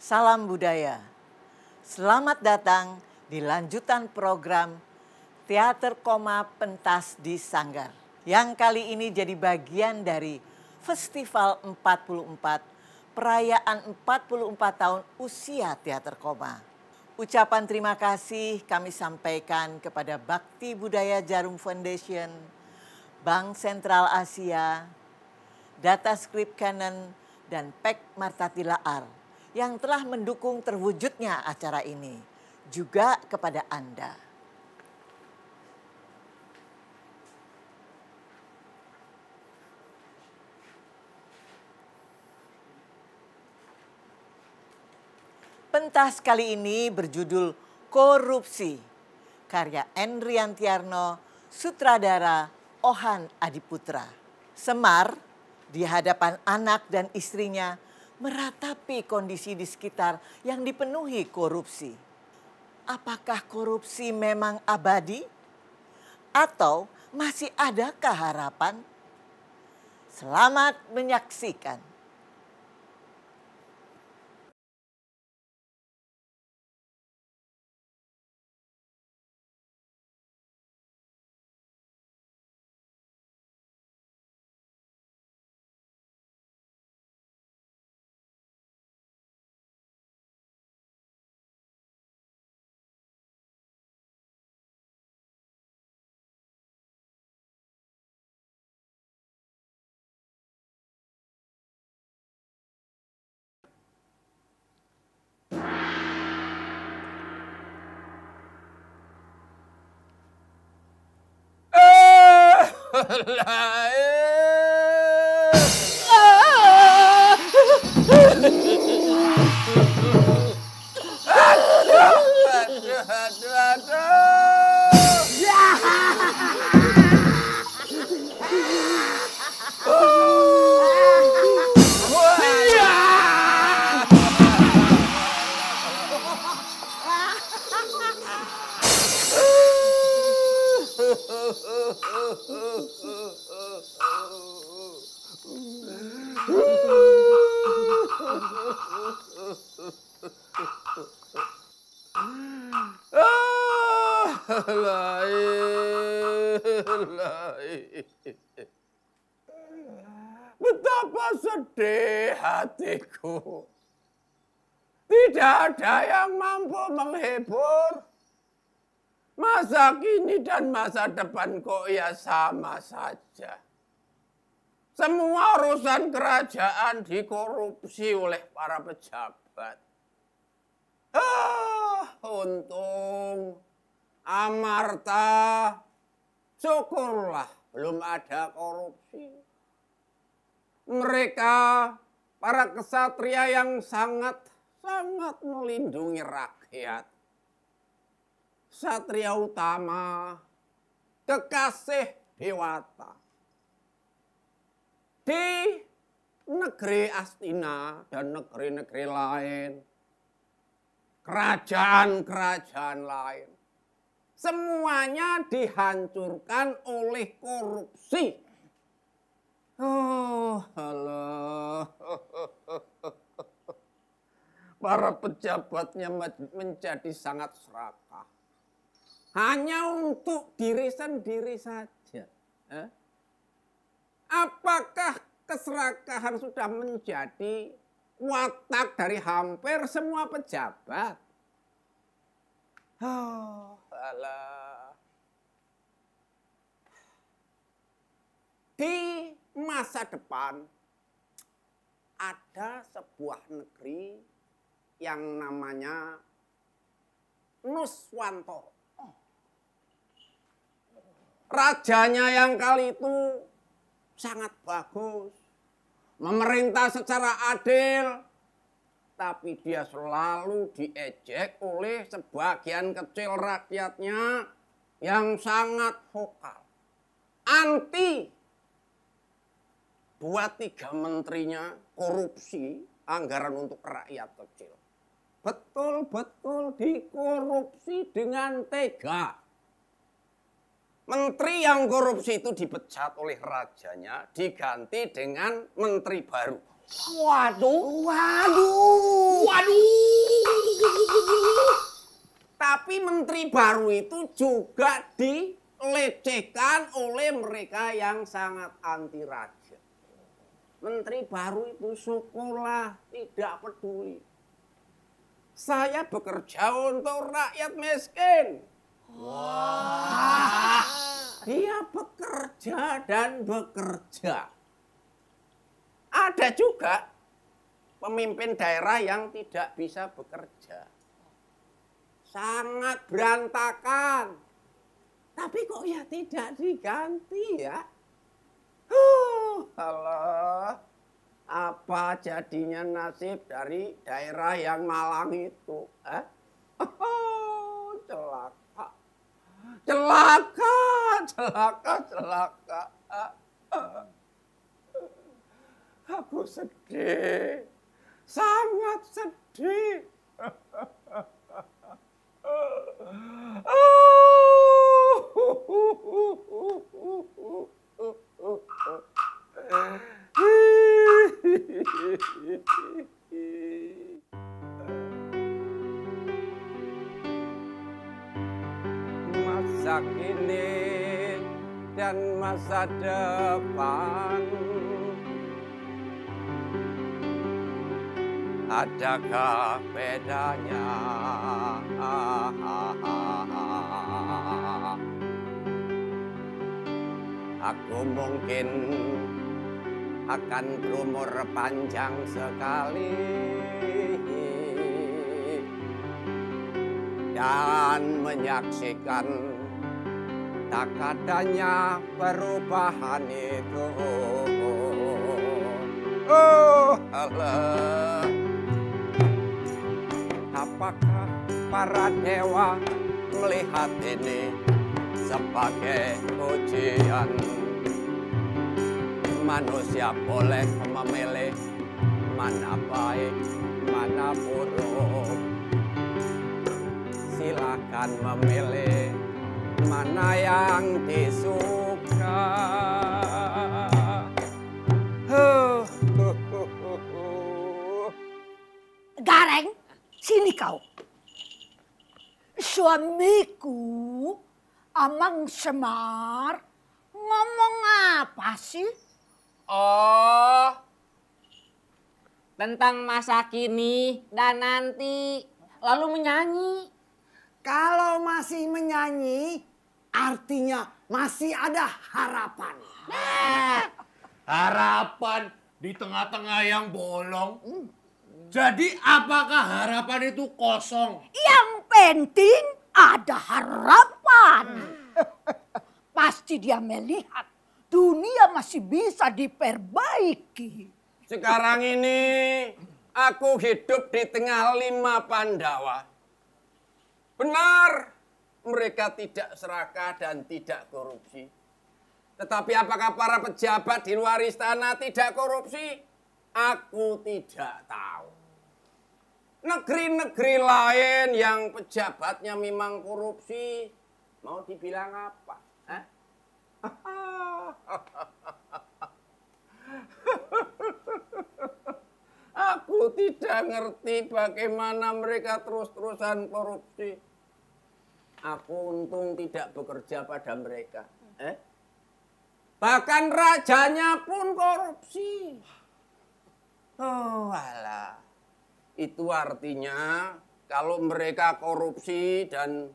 Salam budaya. Selamat datang di lanjutan program Teater Koma Pentas di Sanggar. Yang kali ini jadi bagian dari Festival 44 Perayaan 44 Tahun Usia Teater Koma. Ucapan terima kasih kami sampaikan kepada Bakti Budaya Jarum Foundation, Bank Sentral Asia, Data Skrip Canon, dan Martatilaar yang telah mendukung terwujudnya acara ini, juga kepada Anda. Pentas kali ini berjudul Korupsi, karya N. Riantiarno, sutradara Ohan Adiputra. Semar, di hadapan anak dan istrinya, meratapi kondisi di sekitar yang dipenuhi korupsi. Apakah korupsi memang abadi? Atau masih adakah harapan? Selamat menyaksikan. Betapa sedih hatiku. Tidak ada yang mampu menghibur. Masa kini dan masa depan kok ya sama saja. Semua urusan kerajaan dikorupsi oleh para pejabat. Untung, Amarta, syukurlah belum ada korupsi. Mereka, para kesatria yang sangat melindungi rakyat. Satria utama, kekasih Dewata. Di negeri Astina dan negeri-negeri lain, kerajaan-kerajaan lain, semuanya dihancurkan oleh korupsi. Oh, Allah. Para pejabatnya menjadi sangat serakah. Hanya untuk diri sendiri saja. Apakah keserakahan sudah menjadi watak dari hampir semua pejabat? Oh, alah. Di masa depan ada sebuah negeri yang namanya Nuswanto. Rajanya yang kali itu sangat bagus, memerintah secara adil, tapi dia selalu diejek oleh sebagian kecil rakyatnya yang sangat vokal, anti. Buat 3 menterinya korupsi anggaran untuk rakyat kecil, betul-betul dikorupsi dengan tega. Menteri yang korupsi itu dipecat oleh rajanya, diganti dengan menteri baru. Waduh. menteri baru itu juga dilecehkan oleh mereka yang sangat anti raja. Menteri baru itu sekolah, tidak peduli. Saya bekerja untuk rakyat miskin. Wah. Dia bekerja dan bekerja. Ada juga pemimpin daerah yang tidak bisa bekerja. Sangat berantakan. Tapi kok ya tidak diganti ya. Alah, apa jadinya nasib dari daerah yang malang itu? Celaka. Celaka. Aku sedih, sangat sedih. Masa kini dan masa depan, adakah bedanya? Aku mungkin akan berumur panjang sekali, dan menyaksikan tak adanya perubahan itu. Oh, Allah. Apakah para dewa melihat ini sebagai ujian? Manusia boleh memilih mana baik, mana buruk. Silakan memilih mana yang disuka. Gareng. Sini kau. Suamiku Amang Semar ngomong apa sih? Oh, tentang masa kini dan nanti, lalu menyanyi. Kalau masih menyanyi, artinya masih ada harapan. Harapan di tengah-tengah yang bolong. Jadi apakah harapan itu kosong? Yang penting ada harapan. Pasti dia melihat dunia masih bisa diperbaiki. Sekarang ini aku hidup di tengah 5 Pandawa. Benar, mereka tidak serakah dan tidak korupsi. Tetapi apakah para pejabat di luar istana tidak korupsi? Aku tidak tahu. Negeri-negeri lain yang pejabatnya memang korupsi, mau dibilang apa? Hah? Aku tidak ngerti bagaimana mereka terus-terusan korupsi. Aku untung tidak bekerja pada mereka. Bahkan rajanya pun korupsi. Oh, alah. Itu artinya kalau mereka korupsi dan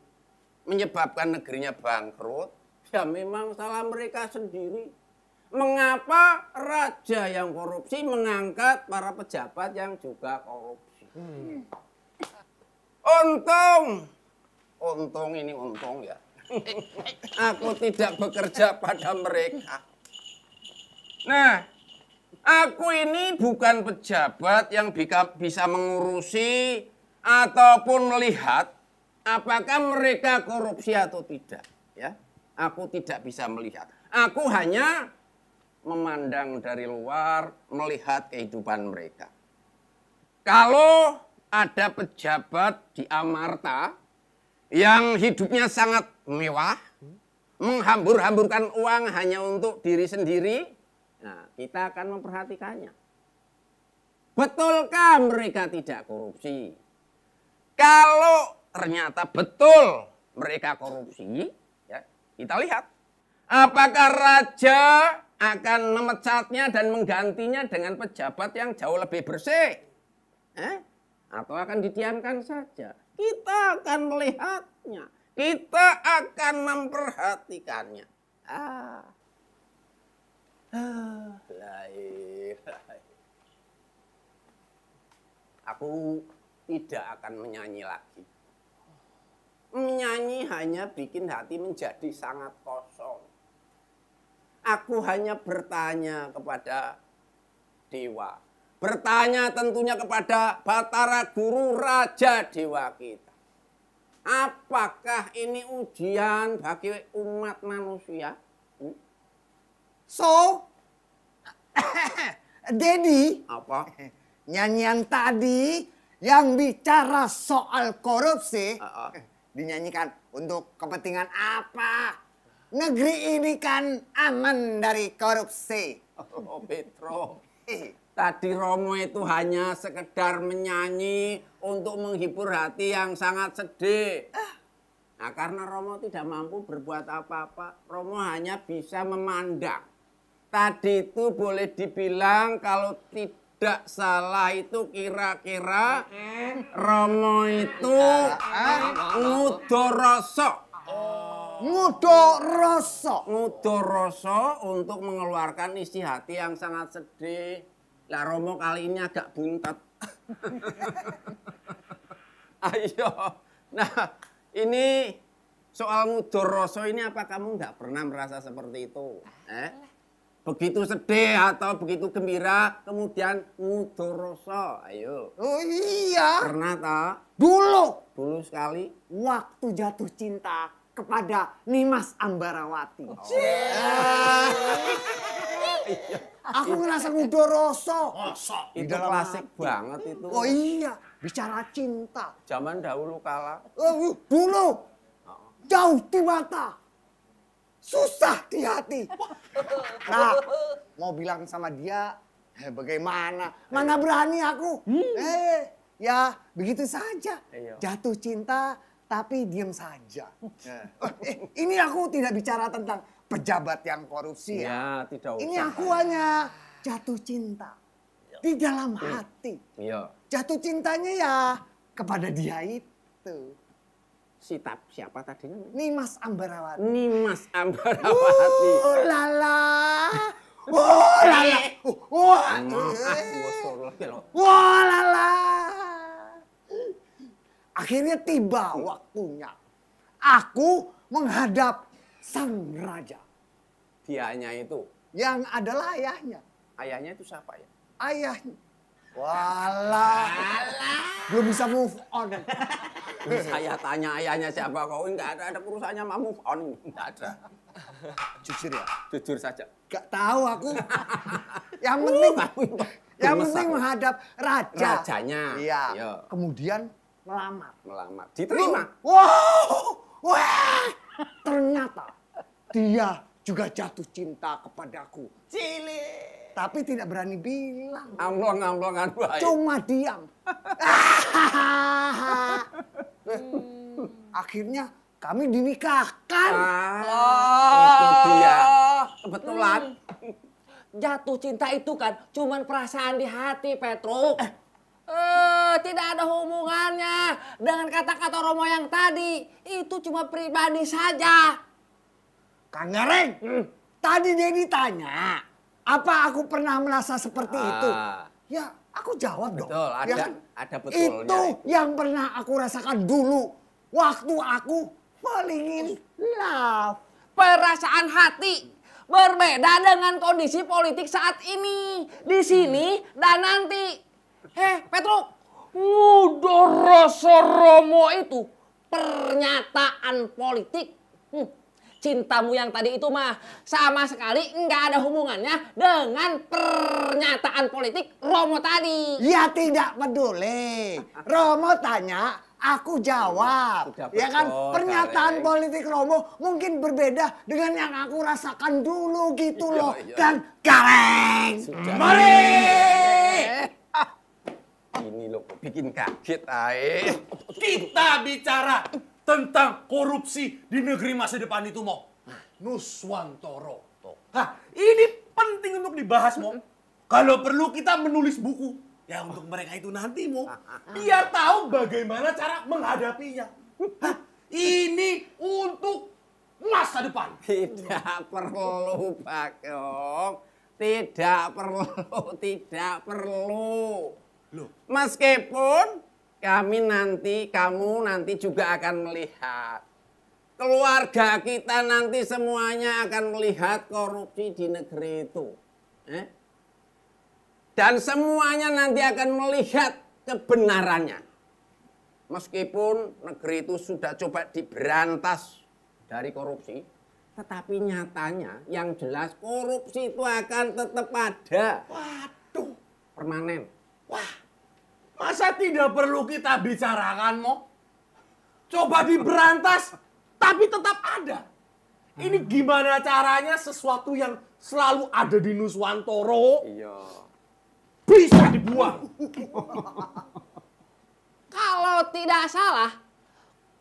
menyebabkan negerinya bangkrut, ya memang salah mereka sendiri. Mengapa raja yang korupsi mengangkat para pejabat yang juga korupsi? Untung ya. Aku tidak bekerja pada mereka. Nah, aku ini bukan pejabat yang bisa mengurusi ataupun melihat apakah mereka korupsi atau tidak. Ya. Aku tidak bisa melihat. Aku hanya memandang dari luar, melihat kehidupan mereka. Kalau ada pejabat di Amarta yang hidupnya sangat mewah, menghambur-hamburkan uang hanya untuk diri sendiri, nah, kita akan memperhatikannya. Betulkah mereka tidak korupsi? Kalau ternyata betul mereka korupsi, ya, kita lihat apakah raja akan memecatnya dan menggantinya dengan pejabat yang jauh lebih bersih, atau akan didiamkan saja. Kita akan melihatnya, kita akan memperhatikannya. Aku tidak akan menyanyi lagi. Menyanyi hanya bikin hati menjadi sangat kosong. Aku hanya bertanya kepada dewa. Bertanya tentunya kepada Batara Guru Raja Dewa kita. Apakah ini ujian bagi umat manusia? So, Daddy. Apa? Nyanyian tadi yang bicara soal korupsi dinyanyikan untuk kepentingan apa? Negeri ini kan aman dari korupsi. Oh, Petruk. Tadi Romo itu hanya sekedar menyanyi untuk menghibur hati yang sangat sedih. Nah, karena Romo tidak mampu berbuat apa-apa, Romo hanya bisa memandang. Tadi itu boleh dibilang kalau tidak salah itu kira-kira Romo itu ngudoroso. Ngudoroso untuk mengeluarkan isi hati yang sangat sedih. Lah Romo kali ini agak buntet. Ayo. Nah, ini soal ngudoroso ini apa kamu nggak pernah merasa seperti itu? Begitu sedih atau begitu gembira kemudian ngudoroso. Ayo. Oh iya. Pernah tak? Dulu. Dulu sekali. Waktu jatuh cinta kepada Nimas Ambarawati. Aku ngerasa ngudoroso. Itu klasik banget itu. Oh iya, bicara cinta. Zaman dahulu kala. Dulu, jauh di mata, susah di hati. Nah, mau bilang sama dia, bagaimana? Mana berani aku? Ya begitu saja. Jatuh cinta, tapi diem saja. Ini aku tidak bicara tentang pejabat yang korupsi ya. Tidak usah. Ini aku hanya jatuh cinta di dalam hati. Jatuh cintanya ya kepada dia itu. Siapa tadi? Nimas Ambarawati. Nimas Ambarawati. Oh lala. Oh lala. Oh lala. Akhirnya tiba waktunya. Aku menghadap sang raja. Dianya itu? Yang adalah ayahnya. Ayahnya itu siapa ya? Ayahnya. Walah. Belum bisa move on. Saya tanya ayahnya siapa, kau enggak ada urusannya sama move on. Enggak ada. Jujur ya? Jujur saja. Enggak tahu aku. Yang penting, menghadap raja. Rajanya. Iya. Kemudian melamar. Melamar. Diterima. Wow. Wah. Ternyata dia juga jatuh cinta kepadaku. Cilik. Tapi tidak berani bilang. Amlong-amlongan baik. Cuma diam. Akhirnya kami dinikahkan. Itu dia. Kebetulan. Jatuh cinta itu kan cuman perasaan di hati, Petruk. Tidak ada hubungannya dengan kata-kata Romo yang tadi. Itu cuma pribadi saja. Kang Gareng, tadi dia ditanya, apa aku pernah merasa seperti itu? Ya, aku jawab dong. Betul, ada betulnya. Itu yang pernah aku rasakan dulu. Waktu aku falling in love. Perasaan hati. Berbeda dengan kondisi politik saat ini. Di sini dan nanti. Petruk, ngudoroso Romo itu pernyataan politik. Cintamu yang tadi itu mah sama sekali nggak ada hubungannya dengan pernyataan politik Romo tadi. Ya tidak peduli. Romo tanya, aku jawab. Ya kan, pernyataan politik Romo mungkin berbeda dengan yang aku rasakan dulu gitu loh. Kan Gareng, boleh. Ini loh, bikin kaget, Kita bicara tentang korupsi di negeri masa depan itu, Mo. Nuswantoro. Nah, ini penting untuk dibahas, Mo. Kalau perlu kita menulis buku. Ya, untuk mereka itu nanti, Mo. Biar tahu bagaimana cara menghadapinya. Hah, ini untuk masa depan. Tidak perlu, Bagong. Tidak perlu. Loh. Meskipun kamu nanti juga akan melihat. Keluarga kita nanti semuanya akan melihat korupsi di negeri itu. Dan semuanya nanti akan melihat kebenarannya. Meskipun negeri itu sudah coba diberantas dari korupsi, tetapi nyatanya yang jelas korupsi itu akan tetap ada. Waduh. Permanen. Wah, masa tidak perlu kita bicarakan, Mo? Coba diberantas, tapi tetap ada. Ini gimana caranya sesuatu yang selalu ada di Nuswantoro bisa dibuang? Kalau tidak salah,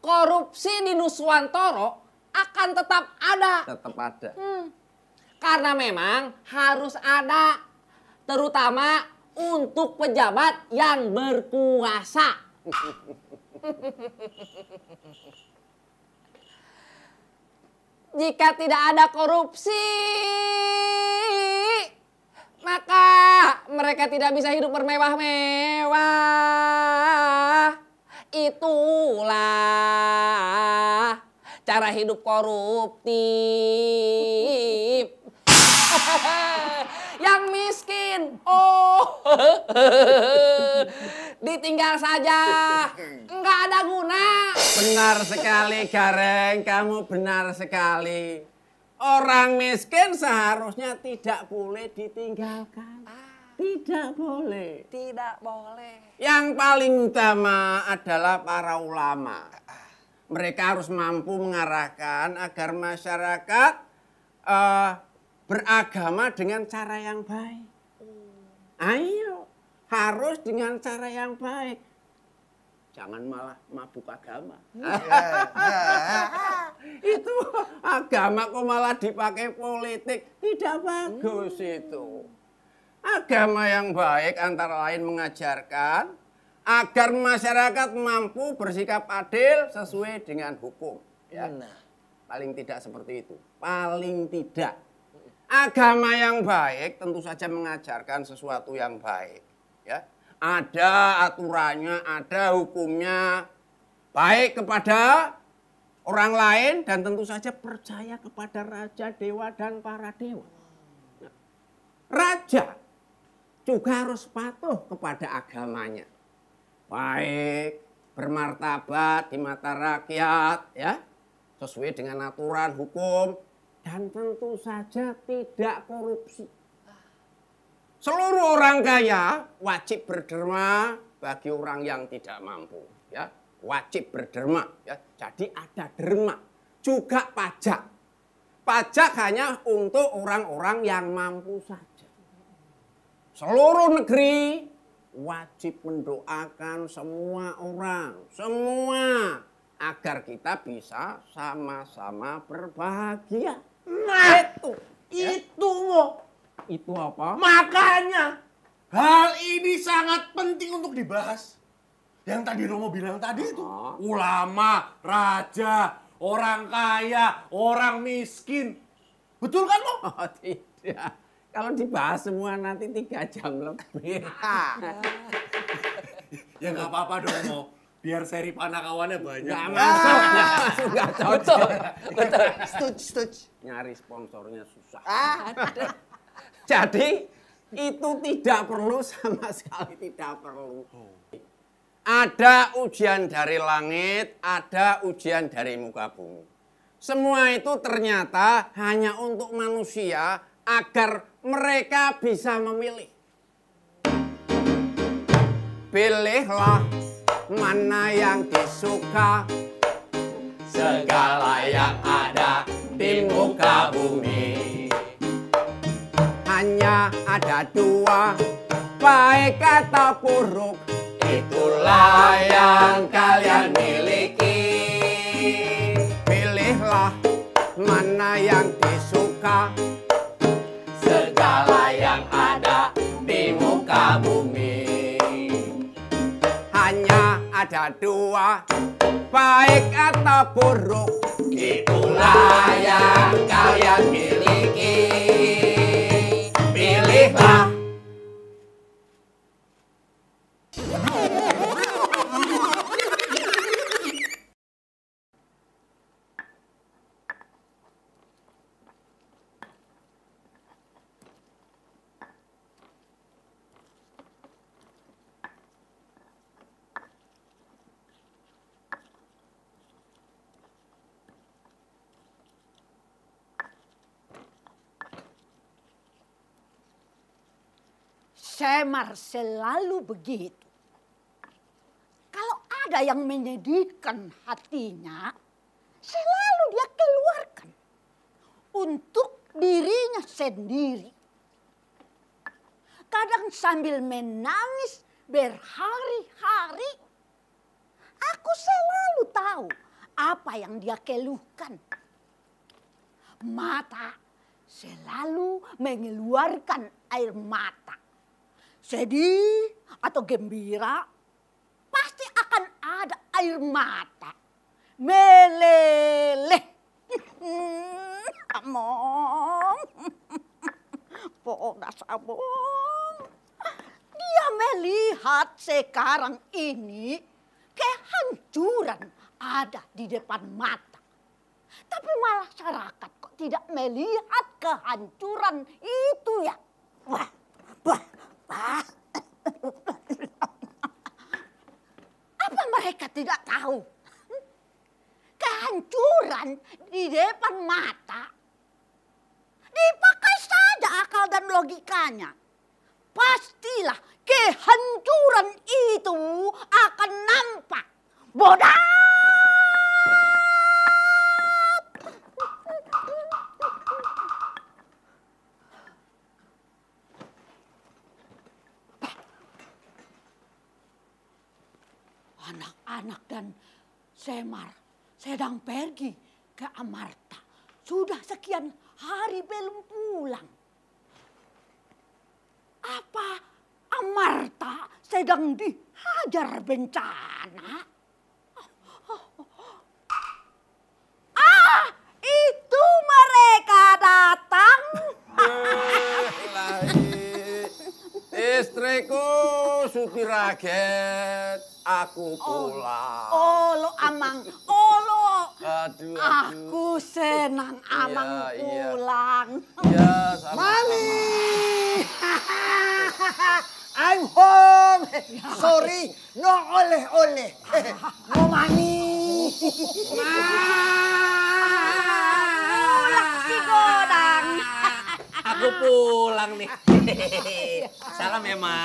korupsi di Nuswantoro akan tetap ada. Tetap ada. Karena memang harus ada, terutama untuk pejabat yang berkuasa. Jika tidak ada korupsi, maka mereka tidak bisa hidup bermewah-mewah. Itulah cara hidup koruptif yang miskin, ditinggal saja, nggak ada guna. Benar sekali, Gareng, kamu benar sekali. Orang miskin seharusnya tidak boleh ditinggalkan. Tidak boleh. Yang paling utama adalah para ulama. Mereka harus mampu mengarahkan agar masyarakat beragama dengan cara yang baik. Ayo, harus dengan cara yang baik. Jangan malah mabuk agama. Itu agama kok malah dipakai politik. Tidak bagus itu. Agama yang baik antara lain mengajarkan agar masyarakat mampu bersikap adil sesuai dengan hukum. Ya. Paling tidak seperti itu. Paling tidak. Agama yang baik tentu saja mengajarkan sesuatu yang baik. Ya. Ada aturannya, ada hukumnya. Baik kepada orang lain dan tentu saja percaya kepada raja, dewa, dan para dewa. Nah, raja juga harus patuh kepada agamanya. Baik, bermartabat di mata rakyat, ya, sesuai dengan aturan hukum. Dan tentu saja tidak korupsi. Seluruh orang kaya wajib berderma bagi orang yang tidak mampu. Ya, wajib berderma. Ya. Jadi ada derma. Juga pajak. Pajak hanya untuk orang-orang yang mampu saja. Seluruh negeri wajib mendoakan semua orang. Semua. Agar kita bisa sama-sama berbahagia. Nah, itu Mo. Itu apa? Makanya hal ini sangat penting untuk dibahas. Yang tadi Romo bilang tadi itu. Ulama, raja, orang kaya, orang miskin. Betul kan, Mo? Oh, tidak. Kalau dibahas semua nanti 3 jam lebih. Ya nggak apa-apa dong, Mo. Biar seri panakawannya banyak. Nggak masuk. Nggak cocok. Betul. Setuju. Nyari sponsornya susah. Jadi itu tidak perlu, sama sekali tidak perlu. Ada ujian dari langit, ada ujian dari muka bumi. Semua itu ternyata hanya untuk manusia agar mereka bisa memilih. Pilihlah mana yang disuka, segala yang ada di muka bumi. Hanya ada 2, baik atau buruk, itulah yang kalian miliki. mana yang disuka, segala yang ada di muka bumi. Hanya ada dua, baik atau buruk, itulah yang kalian miliki. Pilihlah. Semar selalu begitu. Kalau ada yang menyedihkan hatinya, selalu dia keluarkan untuk dirinya sendiri. Kadang sambil menangis berhari-hari, aku selalu tahu apa yang dia keluhkan. Mata selalu mengeluarkan air mata. Sedih atau gembira, pasti akan ada air mata meleleh. Among, pogas among. Dia melihat sekarang ini kehancuran ada di depan mata. Tapi malah masyarakat kok tidak melihat kehancuran itu ya. Wah, wah. Apa mereka tidak tahu? Kehancuran di depan mata dipakai saja akal dan logikanya. Pastilah kehancuran itu akan nampak. Bodoh! Anak dan Semar sedang pergi ke Amarta. Sudah sekian hari belum pulang. Apa Amarta sedang dihajar bencana? Ah, itu mereka datang. Istriku Sutiragen. Aku pulang. Olo Amang, olo. Aduh, aku senang Amang ya, pulang. Ya, Mami, I'm home. Sorry, no oleh-oleh. No Mami. Ma. Pulang si Godang. Aku pulang nih. Salam ya, Ma.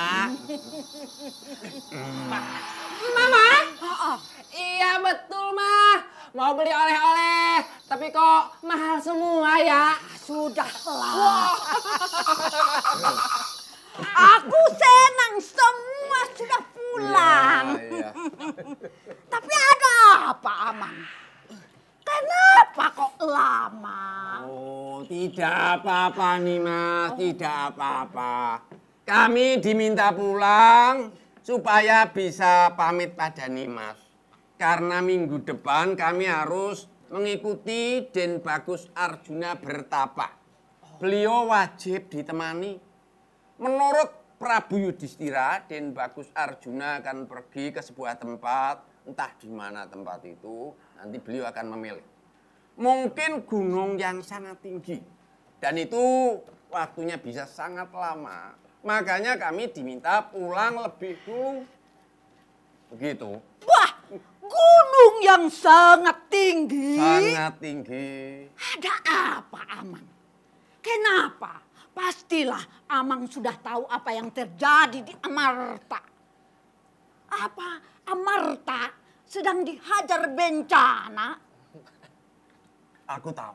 Mama? Oh. Iya betul, Ma. Mau beli oleh-oleh, tapi kok mahal semua ya? Sudahlah. Wow. Aku senang semua sudah pulang. Ya, ya. Tapi ada apa, Amang? Kenapa kok lama? Oh, tidak apa-apa nih, Mas. Tidak apa-apa. Kami diminta pulang supaya bisa pamit pada Nimas. Karena minggu depan kami harus mengikuti Den Bagus Arjuna bertapa. Beliau wajib ditemani. Menurut Prabu Yudhistira, Den Bagus Arjuna akan pergi ke sebuah tempat. Entah di mana tempat itu, nanti beliau akan memilih. Mungkin gunung yang sangat tinggi. Dan itu waktunya bisa sangat lama. Makanya kami diminta pulang lebih dulu. Begitu. Wah, gunung yang sangat tinggi. Sangat tinggi. Ada apa, Amang? Kenapa? Pastilah Amang sudah tahu apa yang terjadi di Amarta. Apa Amarta sedang dihajar bencana? Aku tahu.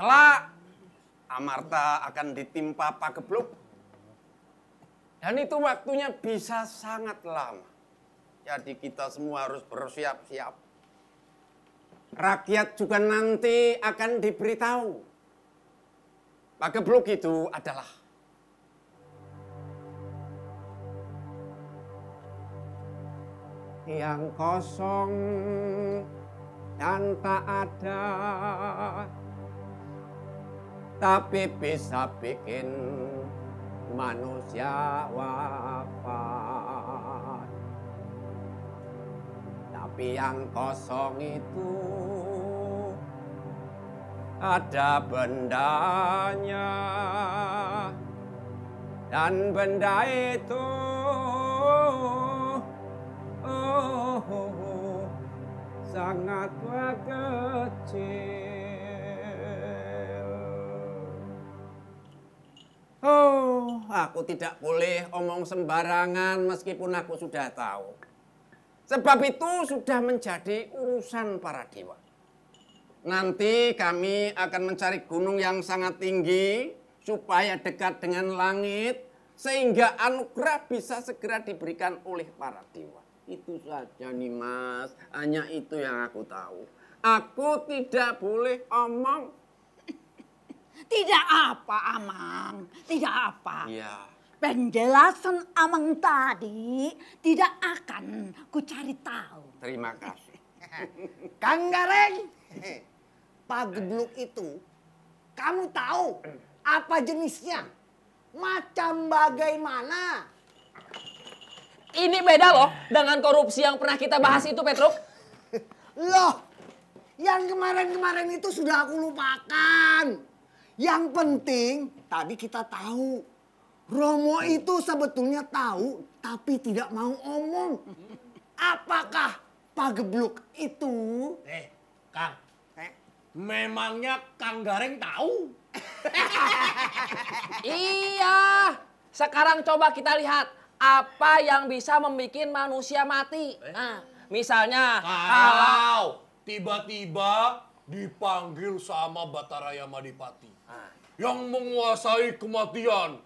Kelak Amarta akan ditimpa pagebluk. Dan itu waktunya bisa sangat lama. Jadi kita semua harus bersiap-siap. rakyat juga nanti akan diberitahu. Pagebluk itu adalah yang kosong dan tak ada, tapi bisa bikin manusia wafat. Tapi yang kosong itu ada bendanya, dan benda itu sangatlah kecil. Oh, aku tidak boleh omong sembarangan meskipun aku sudah tahu. Sebab itu sudah menjadi urusan para dewa. Nanti kami akan mencari gunung yang sangat tinggi supaya dekat dengan langit sehingga anugerah bisa segera diberikan oleh para dewa. Itu saja Nimas, hanya itu yang aku tahu. Aku tidak boleh omong. Tidak apa, Amang, tidak apa. Iya. Penjelasan Amang tadi tidak akan ku cari tahu. Terima kasih. Kang Gareng, pagebluk itu kamu tahu apa jenisnya, macam bagaimana? Ini beda loh dengan korupsi yang pernah kita bahas itu, Petruk. Loh, yang kemarin-kemarin itu sudah aku lupakan. Yang penting tadi kita tahu Romo itu sebetulnya tahu tapi tidak mau omong. Apakah pagebluk itu? Kang. Memangnya Kang Gareng tahu? Iya. Sekarang coba kita lihat apa yang bisa membuat manusia mati. Nah, misalnya kalau tiba-tiba dipanggil sama Batara Yamadipati yang menguasai kematian.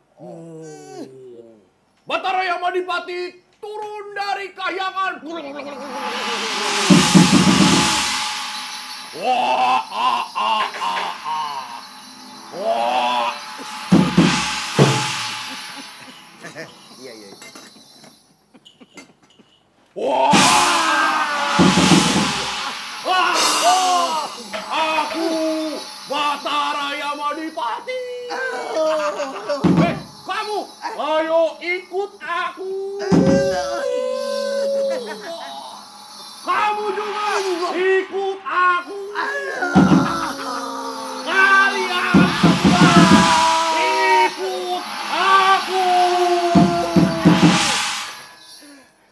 Batara Yamadipati turun dari kahyangan. Wah, wah. Iya, iya. Wah. Aku Batara Yamadipati. Hei, kamu, ayo ikut aku. Kamu juga ikut aku. Kalian semua ikut aku.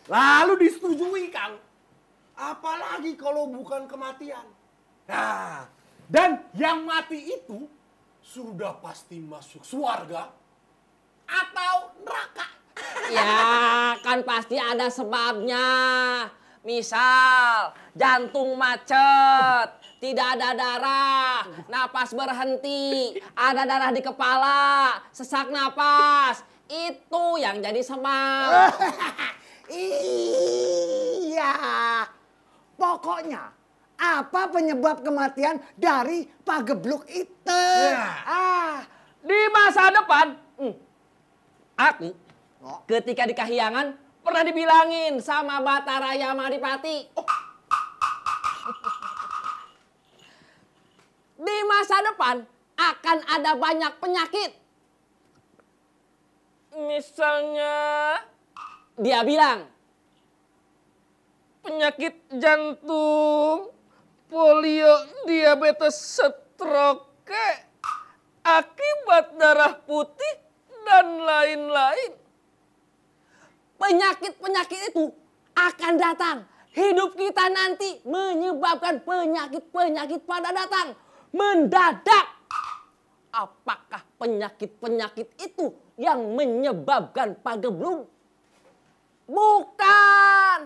Lalu disetujui, Kang. Apalagi kalau bukan kematian. Nah, dan yang mati itu sudah pasti masuk surga atau neraka. Ya, kan pasti ada sebabnya. Misal, jantung macet, tidak ada darah, napas berhenti, ada darah di kepala, sesak napas. Itu yang jadi Semar. Iya. Pokoknya, apa penyebab kematian dari pagebluk itu? Ya. Di masa depan, aku ketika di kahyangan, pernah dibilangin sama Batara Yamadipati. Di masa depan akan ada banyak penyakit. Misalnya dia bilang penyakit jantung, polio, diabetes, stroke, akibat darah putih dan lain-lain. Penyakit-penyakit itu akan datang. Hidup kita nanti menyebabkan penyakit-penyakit pada datang. Mendadak. Apakah penyakit-penyakit itu yang menyebabkan pagebluk? Bukan.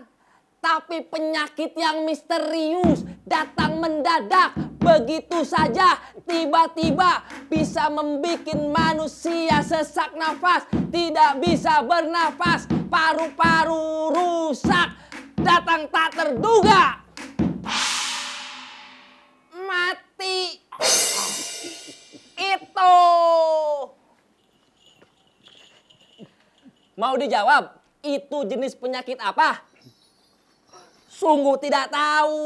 Tapi penyakit yang misterius datang mendadak. Begitu saja tiba-tiba bisa membuat manusia sesak nafas. Tidak bisa bernafas. Paru-paru rusak, datang tak terduga. Mau dijawab, itu jenis penyakit apa? Sungguh tidak tahu.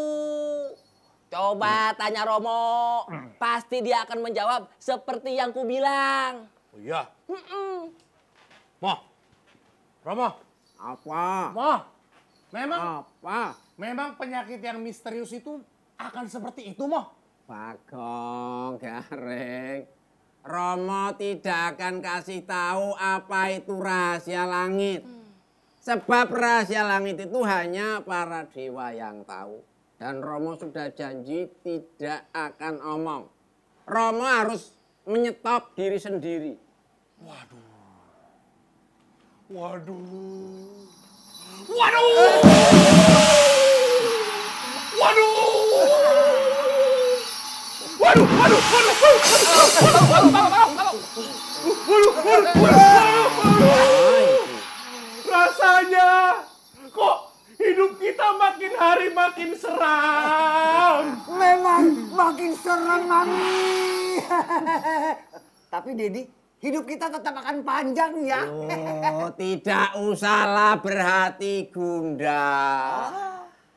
Coba tanya Romo. Pasti dia akan menjawab seperti yang ku bilang. Oh iya? Mah, Romo. Apa? Mah, memang apa? Memang penyakit yang misterius itu akan seperti itu, Mah. Bagong, Gareng. Romo tidak akan kasih tahu apa itu rahasia langit. Sebab rahasia langit itu hanya para dewa yang tahu. Dan Romo sudah janji tidak akan omong. Romo harus menyetop diri sendiri. Waduh. Waduh. Waduh. Waduh. Waduh. Waduh. Waduh. Rasanya kok hidup kita makin hari makin seram. Memang makin seram, Mami. Tapi Dedi, hidup kita tetap akan panjang ya. Oh, tidak usahlah berhati gundah.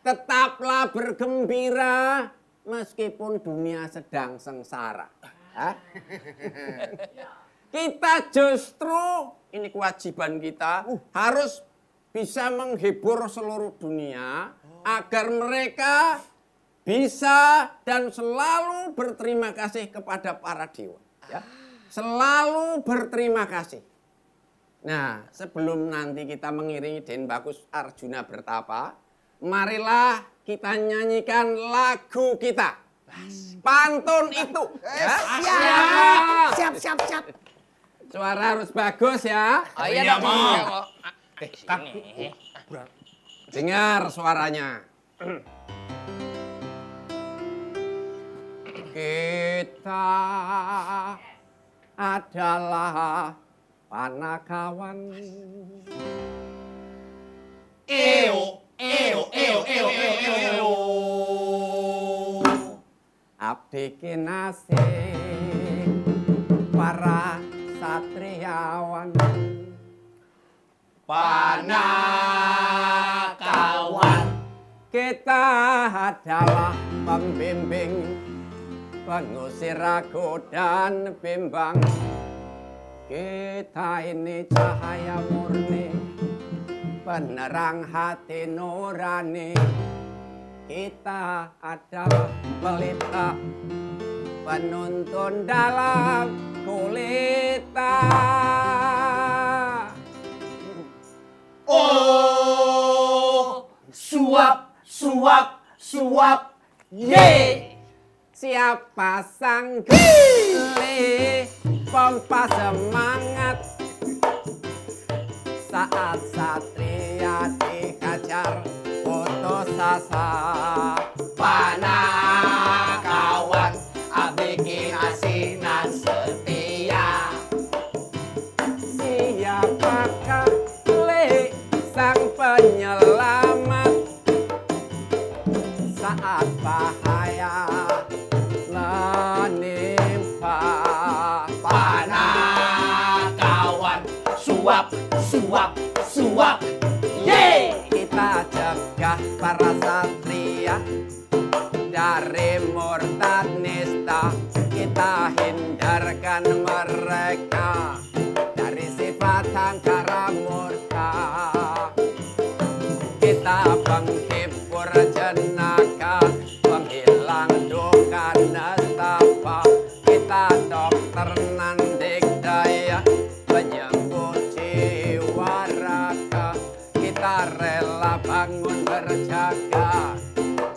Tetaplah bergembira meskipun dunia sedang sengsara. Hah? Kita justru, ini kewajiban kita, harus bisa menghibur seluruh dunia agar mereka bisa dan selalu berterima kasih kepada para dewa. Ya. Selalu berterima kasih. Nah, sebelum nanti kita mengiringi Den Bagus Arjuna bertapa, marilah kita nyanyikan lagu kita. Pantun itu. Ya. Siap, siap, siap. Suara harus bagus ya. Oh iya, Mau. Dengar suaranya. Kita adalah Panakawan. Eo, eo, eo, eo, eo, eo. Abdi kinasih para satriawan. Panakawan. Kita adalah pembimbing, pengusir ragu dan bimbang. Kita ini cahaya murni, penerang hati nurani. Kita adalah pelita, penuntun dalam kulita. Oh, suap, suap, suap, ye. Siapa sanggup pompa semangat saat satria dikajar putus asa. Panakawan abikin asinan sedih. Sang penyelamat saat bahaya menimpa. Panakawan suap, suap, suap, yeay. Kita cegah para satria dari murtad nista. Kita hindarkan mereka dari sifat angkara murtad. Penghibur jenaka, penghilang duka nestapa. Kita dokter nandik daya, penyembuh jiwa raga. Kita rela bangun berjaga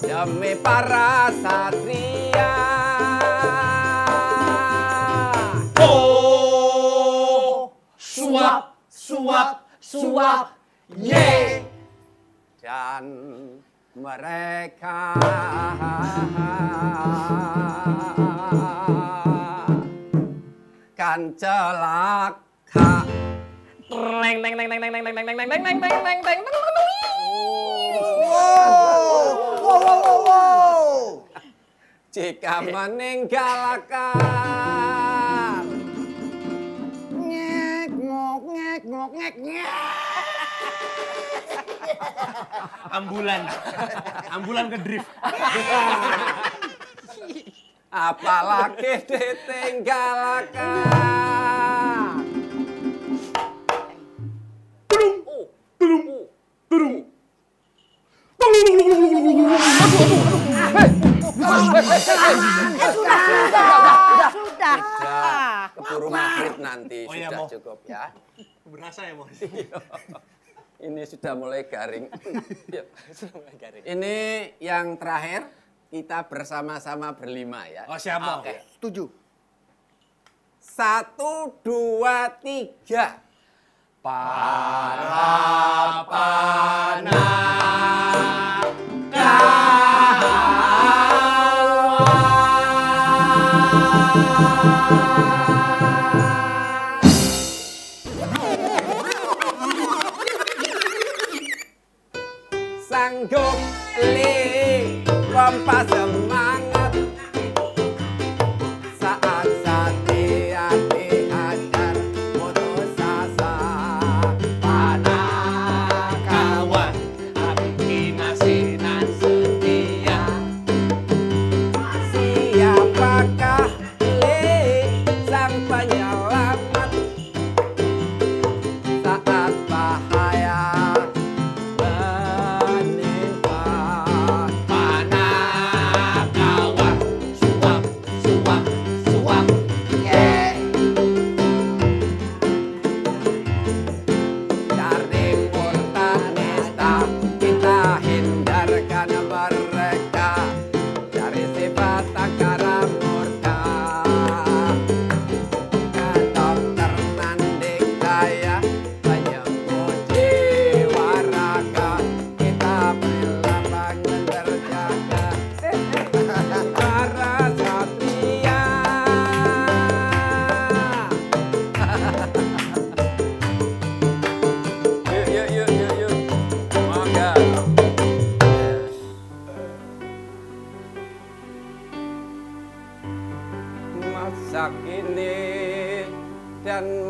demi para satria. Oh, suap, suap, suap, ye. Dan mereka kan celaka. Neng neng neng neng neng neng neng neng neng neng neng neng neng. Wow. Jika meninggalkan ngek ngok ngek ngok ngeknya. Ambulan. Ambulan ke drift. Apalagi ditinggalkan. Belum. Sudah. Keburu maghrib nanti, sudah cukup ya. Berasa ya, Bos. Ini sudah mulai garing. Ini yang terakhir, kita bersama-sama berlima ya. Oh, siapa? Oke. Setuju. 1, 2, 3. Para panah. Sanggup li kompas semangat saat sati hati hajar putus asa Panakawan abdi nasinan setia siapakah li sang penyelamat saat bahaya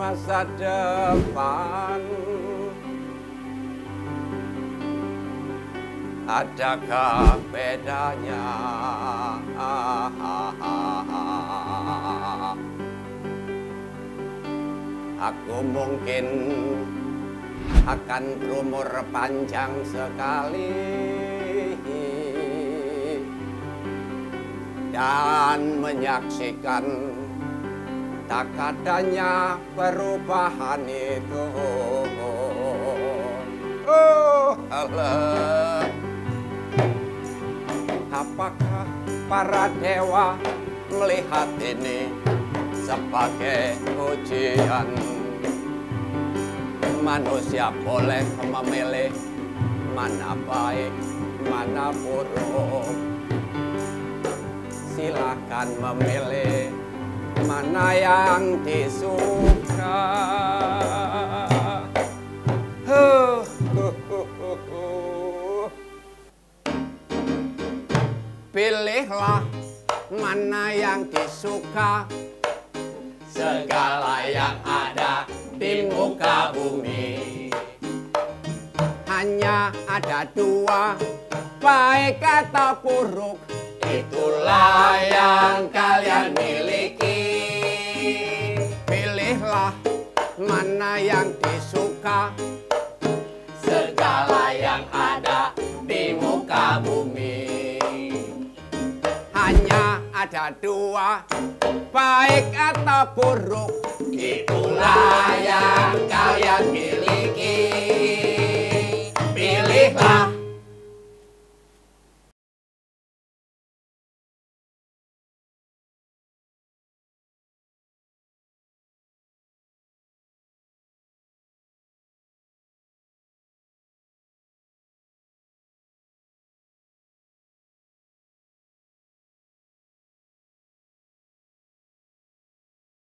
masa depan. Adakah bedanya? Aku mungkin akan berumur panjang sekali dan menyaksikan tak adanya perubahan itu. Oh, Allah. Apakah para dewa melihat ini sebagai ujian? Manusia boleh memilih mana baik, mana buruk. Silakan memilih mana yang disuka. Pilihlah mana yang disuka. Segala yang ada di muka bumi hanya ada dua, baik atau buruk. Itulah yang kalian miliki. Pilihlah mana yang disuka. Segala yang ada di muka bumi hanya ada dua, baik atau buruk. Itulah yang